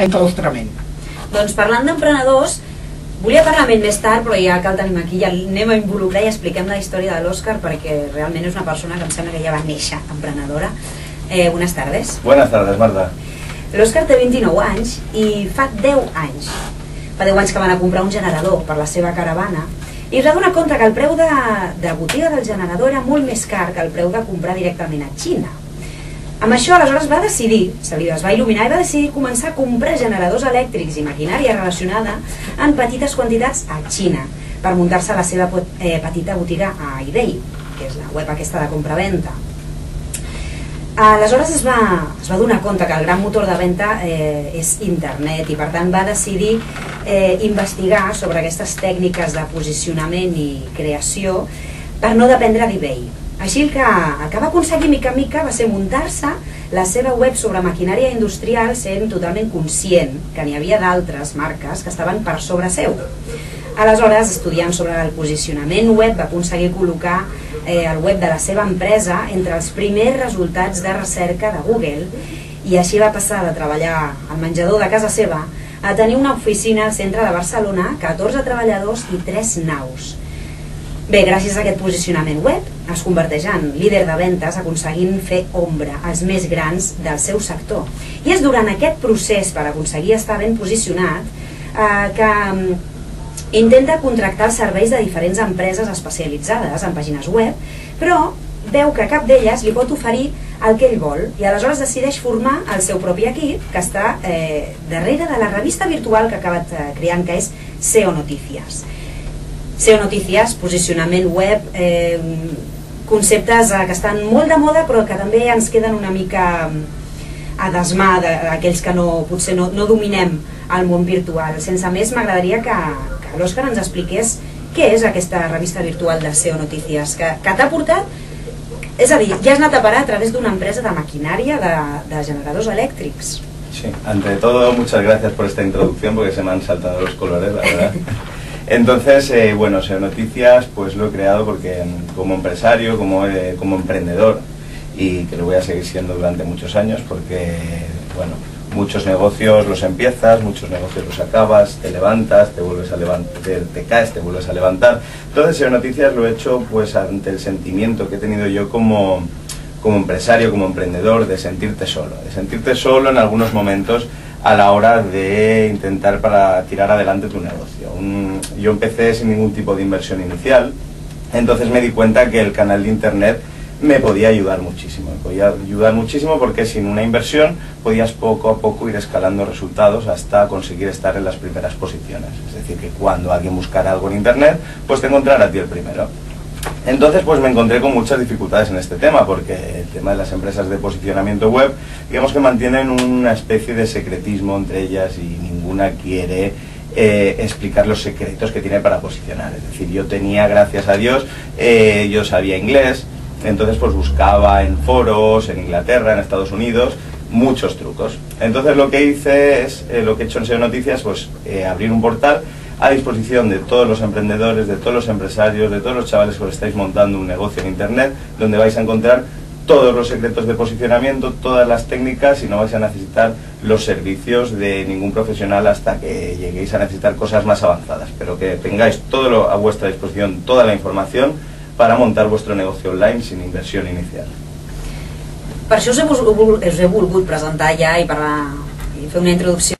Exactament. Doncs parlant d'emprenedors, volia parlar amb ell més tard, però ja que el tenim aquí, ja l'anem a involucrar i expliquem la història de l'Òscar, perquè realment és una persona que em sembla que ja va néixer emprenedora. Buenas tardes. Buenas tardes, Marta. L'Òscar té 29 anys i fa 10 anys. Fa 10 anys que van a comprar un generador per la seva caravana i es va donar compte que el preu de botiga del generador era molt més car que el preu de comprar directament a Xina. Amb això, aleshores, va decidir, se li va il·luminar i va decidir començar a comprar generadors elèctrics i maquinària relacionada en petites quantitats a Xina per muntar-se la seva petita botiga a eBay, que és la web aquesta de compra-venta. Aleshores es va donar compte que el gran motor de venda és internet i per tant va decidir investigar sobre aquestes tècniques de posicionament i creació per no dependre d'eBay. Així que el que va aconseguir mica en mica va ser muntar-se la seva web sobre maquinària industrial sent totalment conscient que n'hi havia d'altres marques que estaven per sobre seu. Aleshores, estudiant sobre el posicionament web, va aconseguir col·locar el web de la seva empresa entre els primers resultats de recerca de Google i així va passar de treballar al menjador de casa seva a tenir una oficina al centre de Barcelona, 14 treballadors i 3 naus. Bé, gràcies a aquest posicionament web es converteix en líder de ventes aconseguint fer ombra als més grans del seu sector. I és durant aquest procés per aconseguir estar ben posicionat que intenta contractar serveis de diferents empreses especialitzades en pàgines web, però veu que cap d'elles li pot oferir el que ell vol i aleshores decideix formar el seu propi equip que està darrere de la revista virtual que ha acabat creant, que és SEO Noticias. SEO Noticias, posicionament web, conceptes que estan molt de moda però que també ens queden una mica a desmà d'aquells que potser no dominem el món virtual. Sense més, m'agradaria que l'Òscar ens expliqués què és aquesta revista virtual de SEO Noticias que t'ha portat, és a dir, ja has anat a parar a través d'una empresa de maquinària de generadors elèctrics. Sí, ante todo, muchas gracias por esta introducción porque se me han saltado los colores, la verdad. Entonces, bueno, SEO Noticias pues lo he creado porque como empresario, como emprendedor, y que lo voy a seguir siendo durante muchos años porque, bueno, muchos negocios los empiezas, muchos negocios los acabas, te levantas, te vuelves a levantar, te caes, te vuelves a levantar. Entonces, SEO Noticias lo he hecho pues ante el sentimiento que he tenido yo como empresario, como emprendedor, de sentirte solo en algunos momentos a la hora de intentar para tirar adelante tu negocio. Yo empecé sin ningún tipo de inversión inicial, entonces me di cuenta que el canal de internet me podía ayudar muchísimo. Porque sin una inversión podías poco a poco ir escalando resultados hasta conseguir estar en las primeras posiciones. Es decir, que cuando alguien buscara algo en internet, pues te encontrará a ti el primero. Entonces pues me encontré con muchas dificultades en este tema porque el tema de las empresas de posicionamiento web digamos que mantienen una especie de secretismo entre ellas y ninguna quiere explicar los secretos que tiene para posicionar. Es decir, yo tenía, gracias a Dios, yo sabía inglés, entonces pues buscaba en foros, en Inglaterra, en Estados Unidos, muchos trucos. Entonces lo que hice es, lo que he hecho en SEO Noticias, pues abrir un portal a disposición de todos los emprendedores, de todos los empresarios, de todos los chavales que os estáis montando un negocio en internet, donde vais a encontrar todos los secretos de posicionamiento, todas las técnicas y no vais a necesitar los servicios de ningún profesional hasta que lleguéis a necesitar cosas más avanzadas, pero que tengáis todo a vuestra disposición, toda la información para montar vuestro negocio online sin inversión inicial. Per això us he volgut presentar ja i fer una introducció